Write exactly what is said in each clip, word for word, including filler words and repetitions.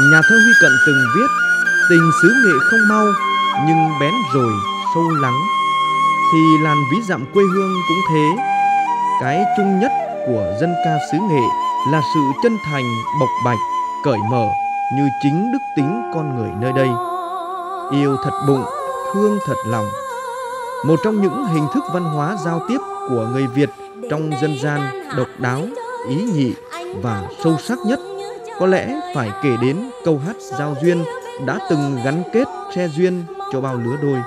Nhà thơ Huy Cận từng viết: tình xứ Nghệ không mau nhưng bén rồi sâu lắng, thì làn ví dặm quê hương cũng thế. Cái chung nhất của dân ca xứ Nghệ là sự chân thành, bộc bạch, cởi mở như chính đức tính con người nơi đây. Yêu thật bụng, thương thật lòng, một trong những hình thức văn hóa giao tiếp của người Việt trong dân gian độc đáo, ý nhị và sâu sắc nhất. Có lẽ phải kể đến câu hát giao duyên đã từng gắn kết tre duyên cho bao lứa đôi.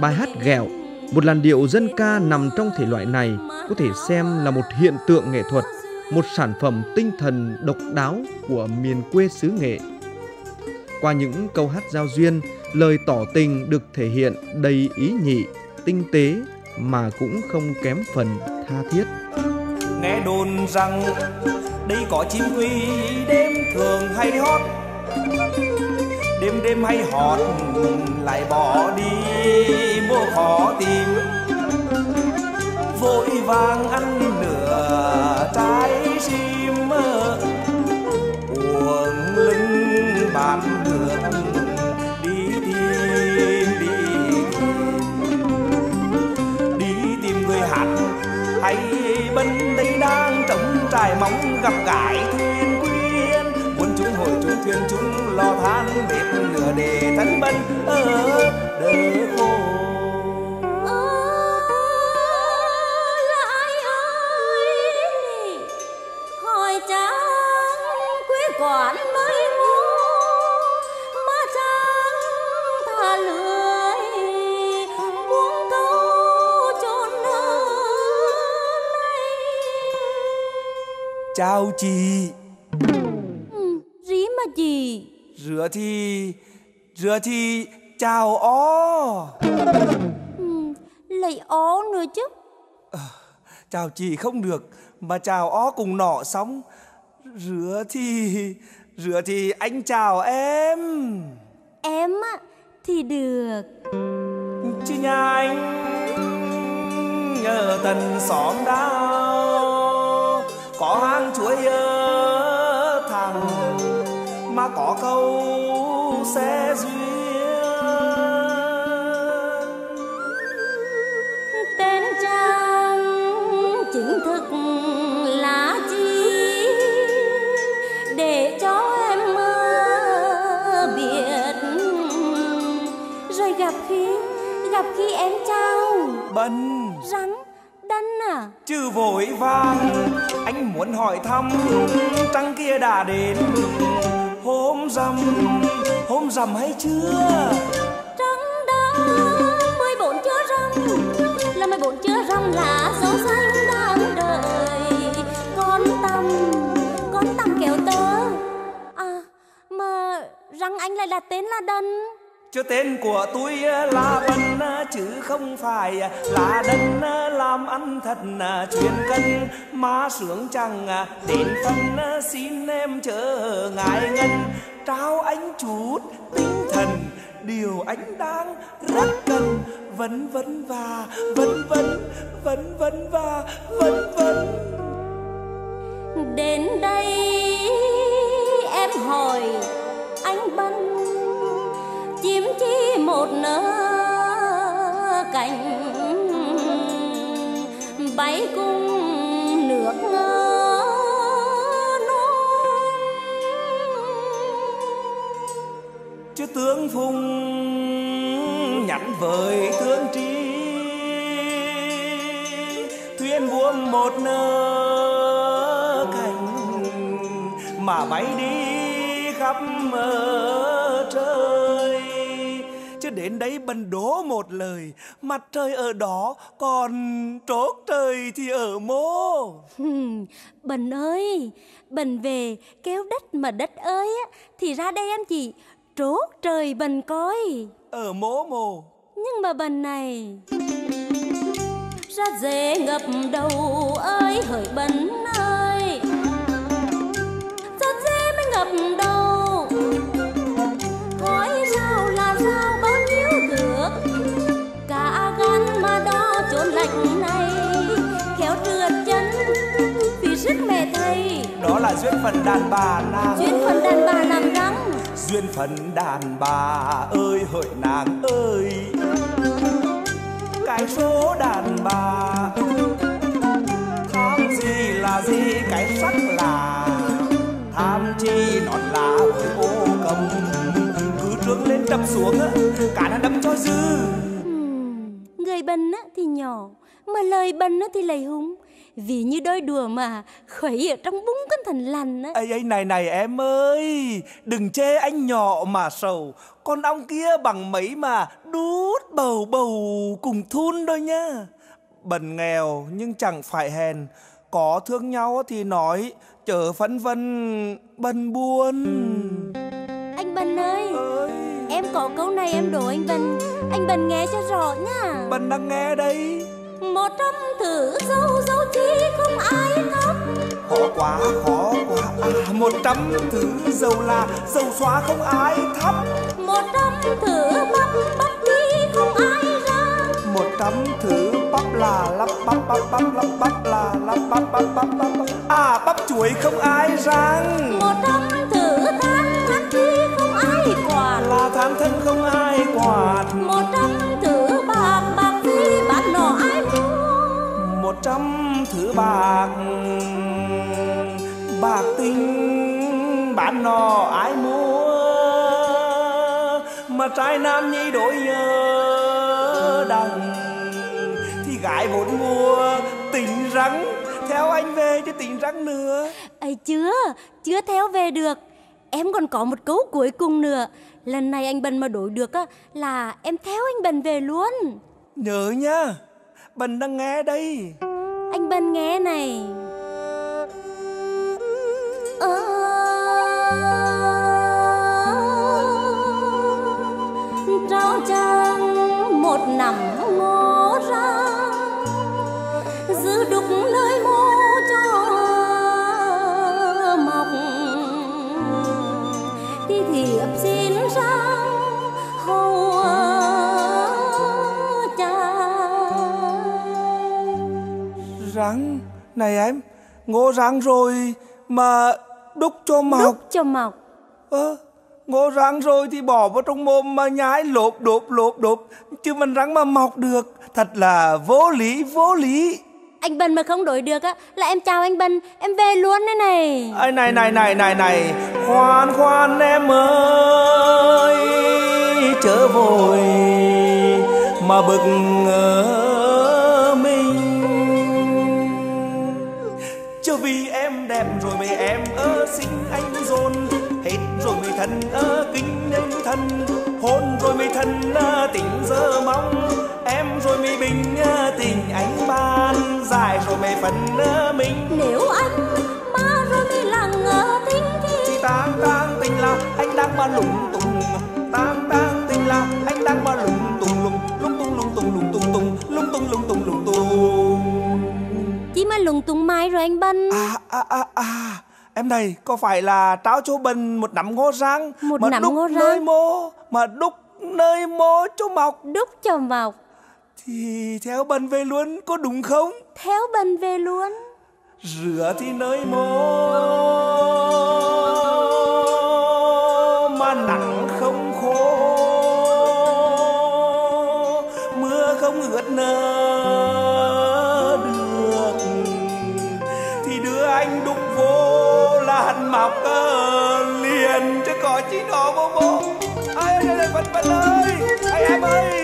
Bài hát ghẹo, một làn điệu dân ca nằm trong thể loại này, có thể xem là một hiện tượng nghệ thuật, một sản phẩm tinh thần độc đáo của miền quê xứ Nghệ. Qua những câu hát giao duyên, lời tỏ tình được thể hiện đầy ý nhị, tinh tế mà cũng không kém phần tha thiết. Nghe đồn rằng đây có chim uy đêm thường hay hót, đêm đêm hay hót lại bỏ đi mùa khó tìm, vội vàng ăn nửa trái chim uổng lưng bạn được đi tìm, đi tìm đi tìm người hạt hay bên đây đang trống trải mong gặp gãi thuyền quyên, muốn chúng hồi chúng thuyền chúng lo than bếp lửa để thân bên ở đời khổ. Chào chị. Ừ, rí mà chị. Rửa thì... Rửa thì... Chào ó. Ừ, lại ó nữa chứ. À, chào chị không được, mà chào ó cùng nọ sóng. Rửa thì... Rửa thì anh chào em. Em á, thì được. Chứ nhà anh nhờ tần xóm đau, có hang chuối thẳng mà có câu xe duyên. Tên trang chính thức là chi để cho em mơ biết, rồi gặp khi gặp khi em trao bần rắn đắn à chứ vội vàng. Anh muốn hỏi thăm trăng kia đã đến hôm rằm, hôm rằm hay chưa? Trăng đã mười bốn chưa rằm, là mười bốn chưa rằm là dấu xanh đang đợi con tầm, con tầm kéo tớ. À mà răng anh lại đặt tên là đần. Chứ tên của tôi là Bần chứ không phải là Đần, làm ăn thật chuyên cân má sướng chẳng đến phân, xin em chớ ngại ngần trao anh chút tinh thần điều anh đang rất cần, vấn vấn và vấn vấn vấn vấn và vấn vấn. Đến đây em hỏi anh Bần, chim chi một nở cành bay cung nước ngơ non. Chứ tướng phùng nhắn với tướng trí, thuyền buông một nở cành mà bay đi khắp mơ trời. Chứ đến đấy Bần đố một lời, mặt trời ở đó còn trốt trời thì ở mô. Bần ơi, Bần về kéo đất mà đất ơi á, thì ra đây em chị trốt trời Bần coi. Ở mố mồ. Nhưng mà Bần này ra dễ ngập đầu ơi hỡi Bần ơi, ra dễ mới ngập đầu. Này khéo trượt chân vì sức mẹ thầy. gì? Đó là duyên phận đàn bà nàng. Duyên phận đàn bà nàng răng. Duyên phận đàn bà ơi hỡi nàng ơi, cái số đàn bà tham gì là gì, cái sắc là tham chi nọt là với ô cầm, cứ trướng lên đập xuống cả nó đấm cho dư. Người bần thì nhỏ mà lời bần thì lầy húng, vì như đôi đùa mà khuấy ở trong búng con thần lằn á. Ây, ấy này này em ơi, đừng chê anh nhỏ mà sầu, con ong kia bằng mấy mà đút bầu bầu cùng thun đôi nhá. Bần nghèo nhưng chẳng phải hèn, có thương nhau thì nói chở phấn vân bần buồn. Anh Bần ơi, ơi, em có câu này em đổ anh Bần, anh Bần nghe cho rõ nha. Bần đang nghe đây. Một trong thử dấu dấu chi không ai khóc, khó quá khó quá à, một trăm thứ dầu là dầu xóa không ai thắp, một trăm thứ bắp bắp chi không ai ra, một trăm thứ bắp là lắp bắp bắp bắp lắp bắp là lắp bắp bắp bắp bắp à, bắp chuối không ai rang, một trăm thứ than than chi không ai quạt, là than thân không ai quạt, một trăm thứ bạc bạc chi bạc nọ ai mua, một trăm thứ bạc bạc tình bán nọ ai mua, mà trai nam nhi đổi nhớ đằng thì gái vốn mua tình rắn, theo anh về chứ tình rắn nữa. Ấy chưa, chưa theo về được, em còn có một câu cuối cùng nữa. Lần này anh Bần mà đổi được á là em theo anh Bần về luôn. Nhớ nhá, Bần đang nghe đây. Anh Bần nghe này. Ơ trao trang một nằm ngó ra, giữ đục nơi mô cho mọc, đi thiệp xin ra hầu cha rắn này em. Ngô rắn rồi mà đúc cho mọc. Đúc cho mọc ờ, ngô rắn rồi thì bỏ vào trong mồm mà nhái lộp đột lộp đột, chứ mình rắn mà mọc được, thật là vô lý vô lý. Anh Bần mà không đổi được á là em chào anh Bần, em về luôn đây này. Ê, này này này này này, khoan khoan em ơi, chớ vội mà bực ngờ mình, chứ vì em đẹp rồi mày em ơ xinh anh dồn, hết rồi mày thân ơ kính em thân, hôn rồi mày thân tình dơ mong, em rồi mày bình tình anh ban, dài rồi mày phần mình. Nếu anh ba rồi mày là ngờ tính thì thì tang tang tình là anh đang ba lủng tùng, tang tang tình là anh đang ba lủng tùng lùng lung tung lung tung lung tung tung lung tung lung tung lung tung. Chỉ mà lùng tung mai rồi anh Bân. À à à à. Em này, có phải là trao cho Bần một nắm ngô rang, một nắm ngô rang nơi mô, mà đúc nơi mô cho mọc, đúc cho mọc thì theo Bần về luôn, có đúng không? Theo Bần về luôn. Rửa thì nơi mô mà nắng không khô, mưa không ướt nơ được, thì đưa anh đúc vô hạnh mọc liền, chứ có chí nó bố bố. Ai ơi, Bần Bần ơi, ai em ơi.